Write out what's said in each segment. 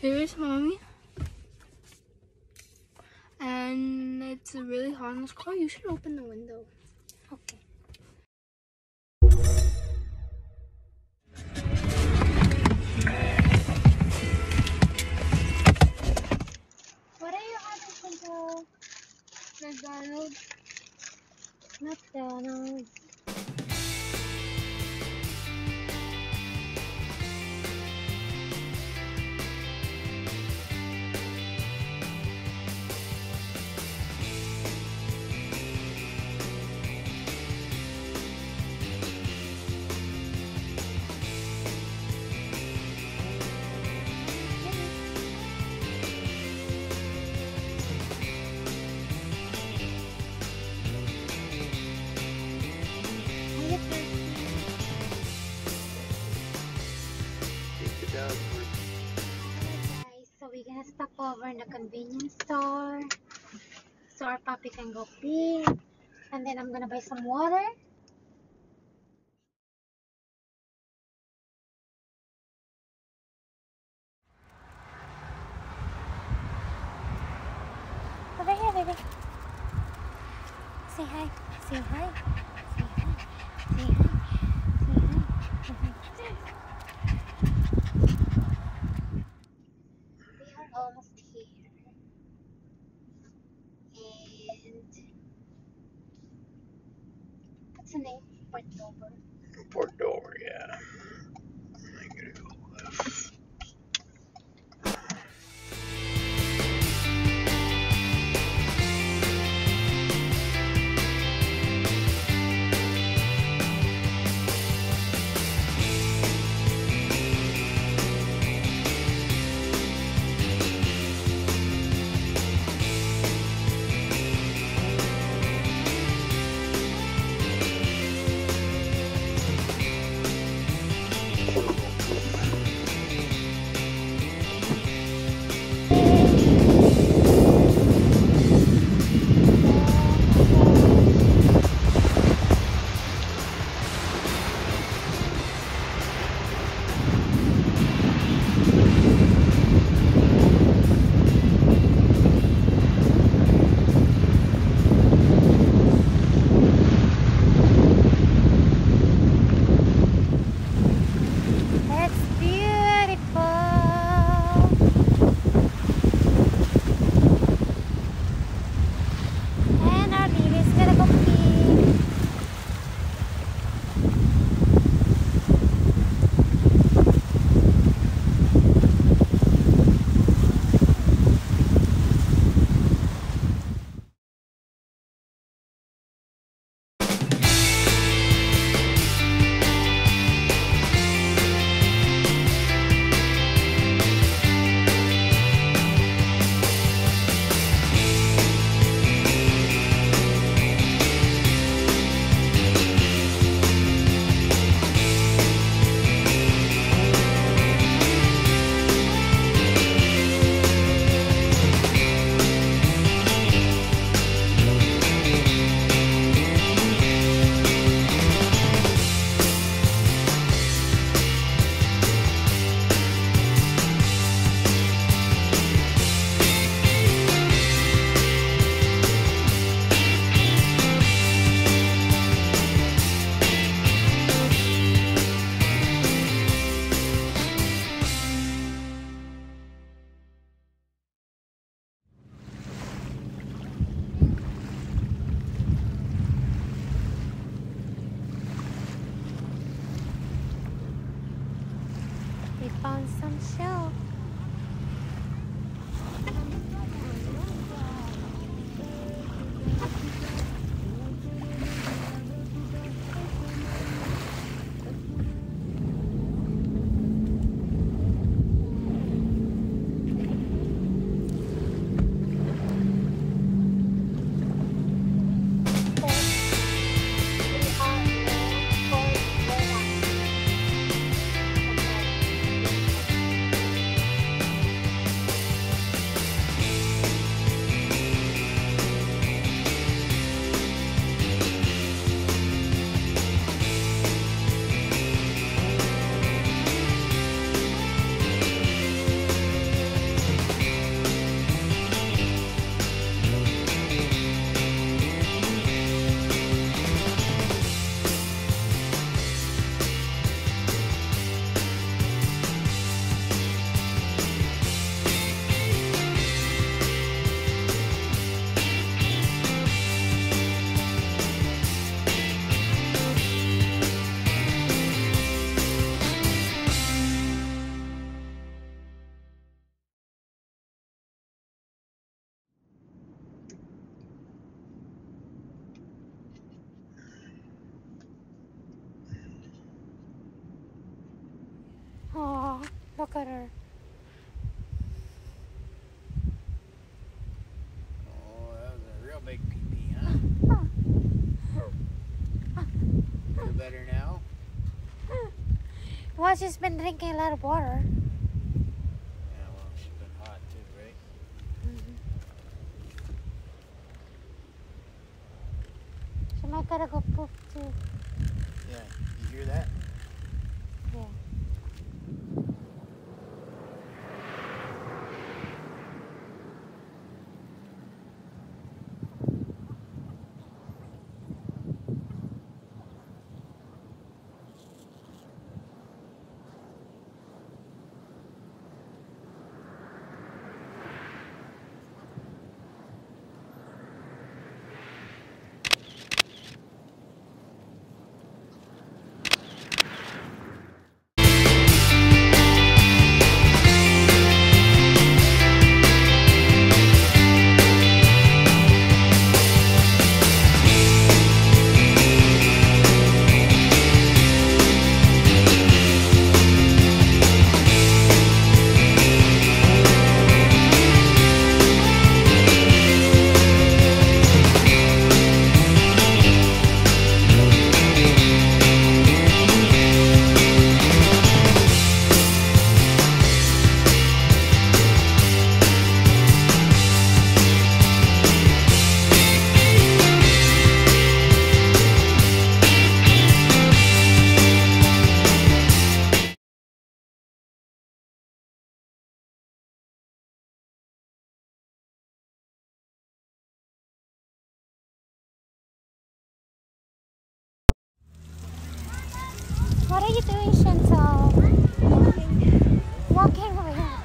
Here is mommy. And it's really hot in this car. You should open the window. Okay. What are you asking for? McDonald's. McDonald's. Stop over in the convenience store so our puppy can go pee, and then I'm gonna buy some water. Over here, baby. Say hi. Say hi. Say hi. Say hi. Say hi. Say hi. Almost here, and what's the name? Port Dover. Port Dover, yeah. I'm gonna go left. Found some shell. Look at her. Oh, that was a real big pee-pee, huh? Feel better now? Well, she's been drinking a lot of water. Yeah, well, she's been hot too, right? She might gotta go poop too. Yeah, you hear that? Yeah. What are you doing, Chantal? Walking. Walking over here.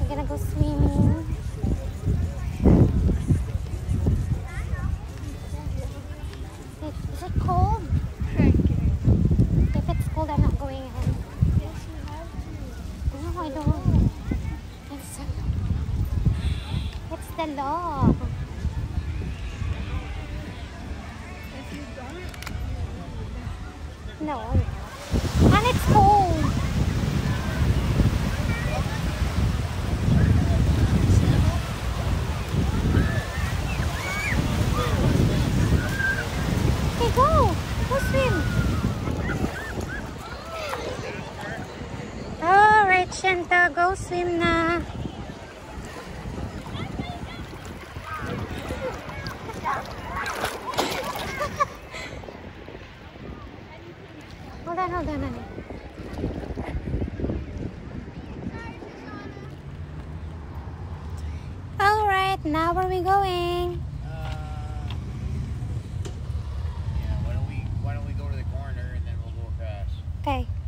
We're gonna go swimming. Is it cold? If it's cold, I'm not going in. Yes, you have to. No, I don't. It's the law. No. And it's cold. Okay, go. Go swim. All right, Shanta, go swim now. Hold on, honey. All right, now where are we going? Yeah, why don't we go to the corner and then we'll go across. Okay.